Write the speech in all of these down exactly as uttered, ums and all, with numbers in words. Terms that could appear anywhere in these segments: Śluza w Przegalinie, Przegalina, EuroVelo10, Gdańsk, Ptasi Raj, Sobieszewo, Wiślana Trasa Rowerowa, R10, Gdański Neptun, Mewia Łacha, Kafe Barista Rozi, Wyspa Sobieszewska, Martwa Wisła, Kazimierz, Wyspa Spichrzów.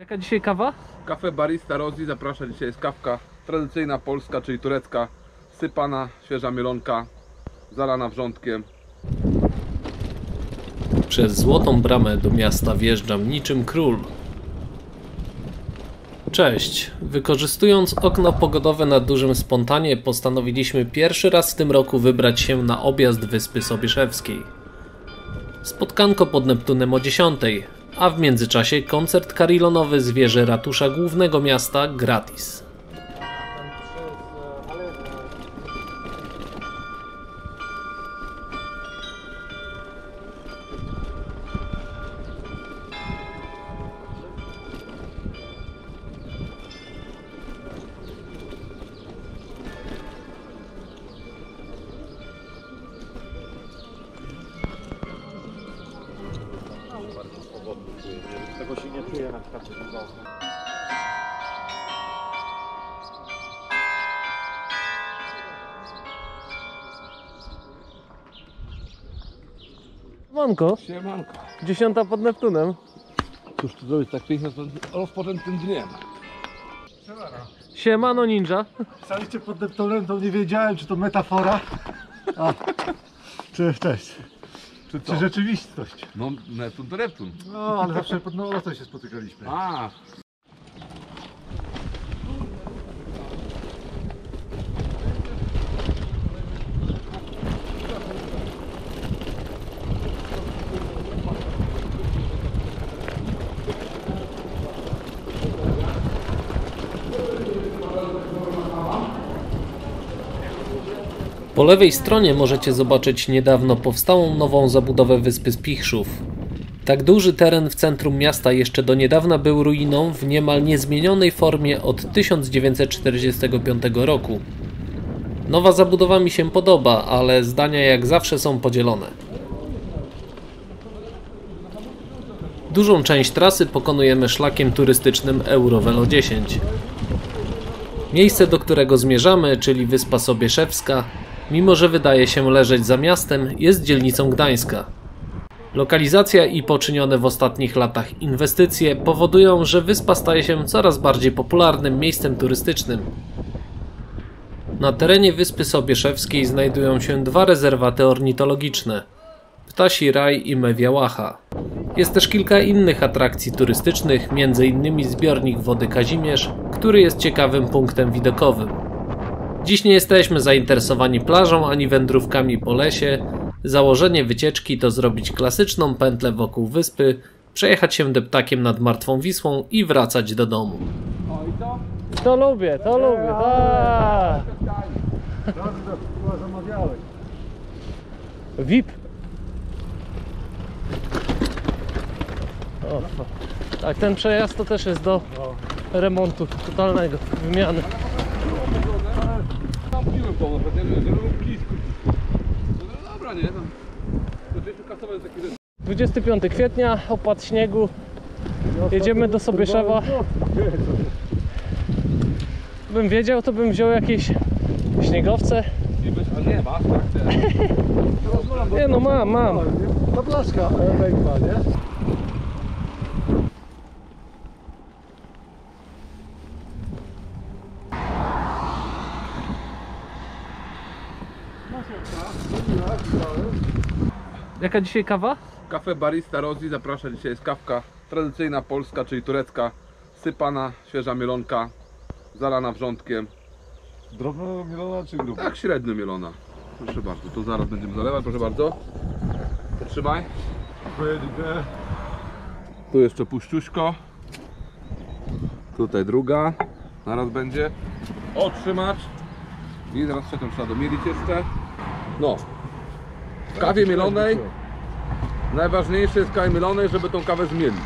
Jaka dzisiaj kawa? Kafe Barista Rozi zaprasza. Dzisiaj jest kawka tradycyjna polska, czyli turecka, sypana, świeża mielonka, zalana wrzątkiem. Przez złotą bramę do miasta wjeżdżam niczym król. Cześć! Wykorzystując okno pogodowe na dużym spontanie, postanowiliśmy pierwszy raz w tym roku wybrać się na objazd Wyspy Sobieszewskiej. Spotkanko pod Neptunem o dziesiątej, a w międzyczasie koncert karilonowy z wieży ratusza głównego miasta gratis. Tego się nie czuję na przykład. Siemanko. Siemanko. Dziesiąta pod Neptunem. Cóż tu zrobić, tak pięknie rozpoczętym dniem. Siemano. Siemano ninja. Staliście pod Neptunem, to nie wiedziałem, czy to metafora. A, czy cześć. Czy, Czy rzeczywistość? No, Neptun to Neptun. No, ale zawsze pod Nowogrodzką się spotykaliśmy. A. Po lewej stronie możecie zobaczyć niedawno powstałą nową zabudowę Wyspy Spichrzów. Tak duży teren w centrum miasta jeszcze do niedawna był ruiną w niemal niezmienionej formie od tysiąc dziewięćset czterdziestego piątego roku. Nowa zabudowa mi się podoba, ale zdania jak zawsze są podzielone. Dużą część trasy pokonujemy szlakiem turystycznym Eurovelo dziesięć. Miejsce, do którego zmierzamy, czyli Wyspa Sobieszewska, mimo że wydaje się leżeć za miastem, jest dzielnicą Gdańska. Lokalizacja i poczynione w ostatnich latach inwestycje powodują, że wyspa staje się coraz bardziej popularnym miejscem turystycznym. Na terenie Wyspy Sobieszewskiej znajdują się dwa rezerwaty ornitologiczne – Ptasi Raj i Mewia Łacha. Jest też kilka innych atrakcji turystycznych, między innymi zbiornik wody Kazimierz, który jest ciekawym punktem widokowym. Dziś nie jesteśmy zainteresowani plażą ani wędrówkami po lesie. Założenie wycieczki to zrobić klasyczną pętlę wokół wyspy, przejechać się deptakiem nad Martwą Wisłą i wracać do domu. O, i to? To lubię, to eee, lubię. Aaaa. V I P. O, tak, ten przejazd to też jest do remontu totalnego, wymiany. dwudziestego piątego kwietnia, opad śniegu, jedziemy do Sobieszewa. Bym wiedział, to bym wziął jakieś śniegowce. Nie no, mam, mam. Ta blaszka wejkła, nie? Jaka dzisiaj kawa? Kafe Barista Rozi zaprasza. Dzisiaj jest kawka tradycyjna polska, czyli turecka, sypana, świeża mielonka, zalana wrzątkiem. Drobna mielona czy gruba? Tak, średnio mielona. Proszę bardzo, to zaraz będziemy zalewać, proszę bardzo. Trzymaj. Tu jeszcze puściuśko. Tutaj druga. Zaraz będzie. Otrzymać. I zaraz trzecią trzeba domielić jeszcze. No. W kawie mielonej najważniejsze jest w kawie mielonej, żeby tą kawę zmielić.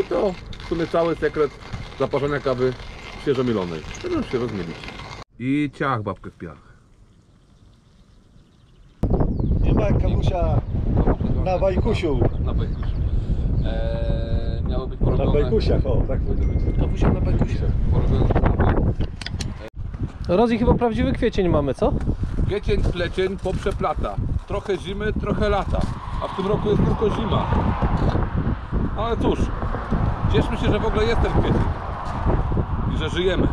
I to w sumie cały sekret zaparzenia kawy świeżo mielonej. Żeby się rozmielić. I ciach babkę w piach. Nie ma kawusia na bajkusiu. Na bajkusiu. Eee, miało być porobione... Na bajkusiach, o tak powinno być. Kawusia na bajkusiach. Rozi, chyba prawdziwy kwiecień mamy, co? Kwiecień, plecień, poprzeplata. Trochę zimy, trochę lata. A w tym roku jest tylko zima. Ale cóż, Cieszmy się, że w ogóle jest ten kwiecień i że żyjemy.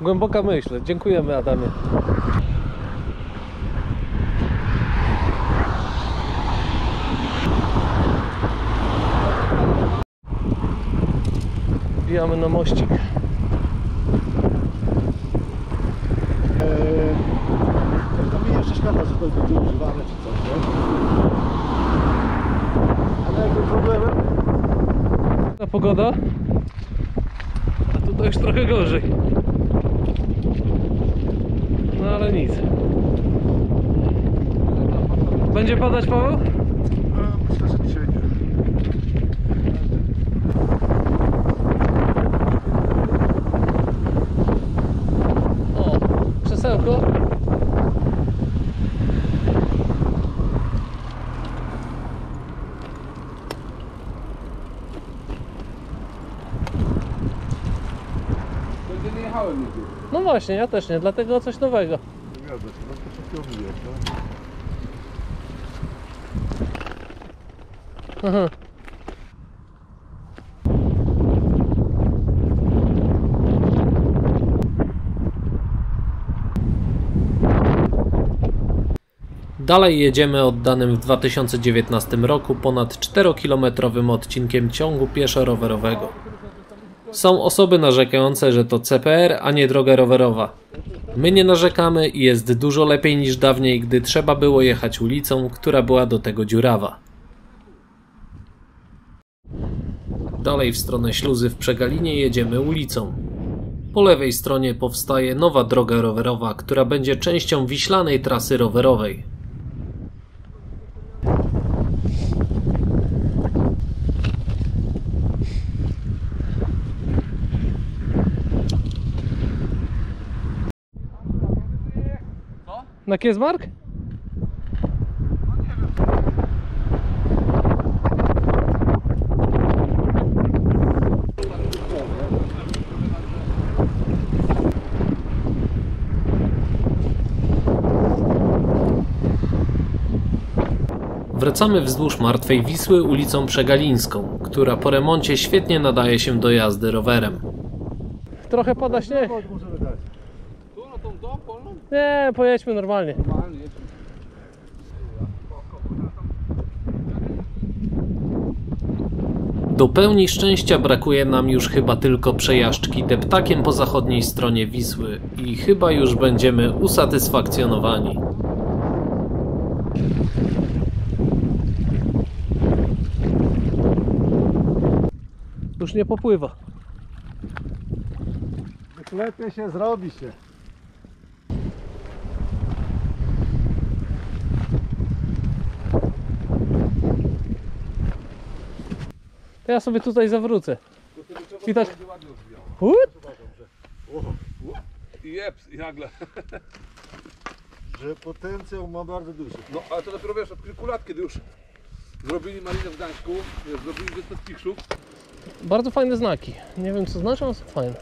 Głęboka myśl. Dziękujemy, Adamie. Wbijamy na mościk. Szkoda, że to jest używane czy coś, nie? Ale jakby problemem... Ta pogoda? A tutaj już trochę gorzej. No ale nic. Będzie padać, Paweł? Myślę, że dzisiaj nie. O, krzesełko. No właśnie, ja też nie, dlatego coś nowego. Nie wiadomo, to się piątuje, tak? Aha. Dalej jedziemy oddanym w dwa tysiące dziewiętnastym roku ponad czterokilometrowym odcinkiem ciągu pieszo-rowerowego. Są osoby narzekające, że to C P R, a nie droga rowerowa. My nie narzekamy i jest dużo lepiej niż dawniej, gdy trzeba było jechać ulicą, która była do tego dziurawa. Dalej w stronę Śluzy w Przegalinie jedziemy ulicą. Po lewej stronie powstaje nowa droga rowerowa, która będzie częścią Wiślanej Trasy Rowerowej. Na Kiesmark? Wracamy wzdłuż Martwej Wisły ulicą Przegalińską, która po remoncie świetnie nadaje się do jazdy rowerem. Trochę pada śnieg. Nie, pojedźmy normalnie. Do pełni szczęścia brakuje nam już chyba tylko przejażdżki deptakiem po zachodniej stronie Wisły i chyba już będziemy usatysfakcjonowani. Już nie popływa. Wyklepie się, zrobi się. Ja sobie tutaj zawrócę. I tak... I jeps, i nagle. Że potencjał ma bardzo duży. No, ale to dopiero wiesz, od kilku lat, kiedy już zrobili marinę w Gdańsku, zrobili Wyspę Spichrzów. Bardzo fajne znaki. Nie wiem, co znaczą, ale są fajne.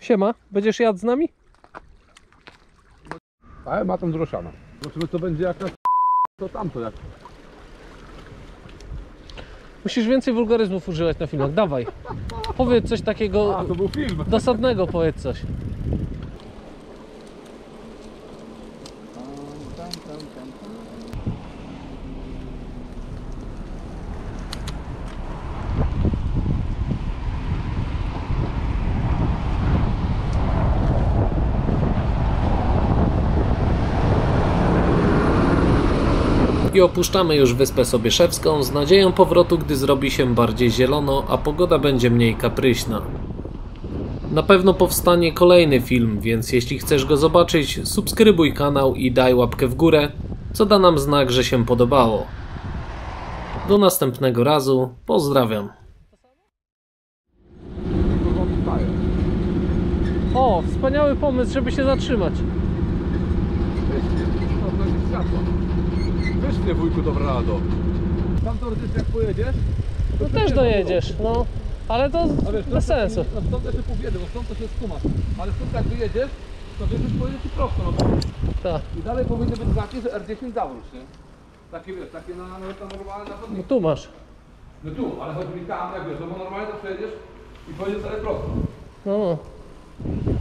Siema, będziesz jadł z nami? Ale ma tam zroszana. Zobaczymy, to będzie jakaś... to tamto jak... Musisz więcej wulgaryzmów używać na filmach, dawaj. Powiedz coś takiego. A, to był film. Dosadnego, powiedz coś. I opuszczamy już Wyspę Sobieszewską z nadzieją powrotu, gdy zrobi się bardziej zielono, a pogoda będzie mniej kapryśna. Na pewno powstanie kolejny film, więc jeśli chcesz go zobaczyć, subskrybuj kanał i daj łapkę w górę, co da nam znak, że się podobało. Do następnego razu, pozdrawiam. O, wspaniały pomysł, żeby się zatrzymać. Wysznie, wujku, dobra rado. Tam teoretycznie jak pojedziesz, to no też dojedziesz, no. Ale to wiesz, bez sensu. No stąd też się pobiedę, bo stąd to się skumasz. Ale stąd jak wyjedziesz, to wiesz, że pojedziesz i prosto, no. Tak. I dalej powinny być znaki, że R dziesięć zawróć, nie? Takie wiesz, takie na, na, na normalne... No tu masz. No tu, ale chodzi mi tam, jak wiesz, no bo normalnie to przejdziesz i pojedziesz dalej prosto. No.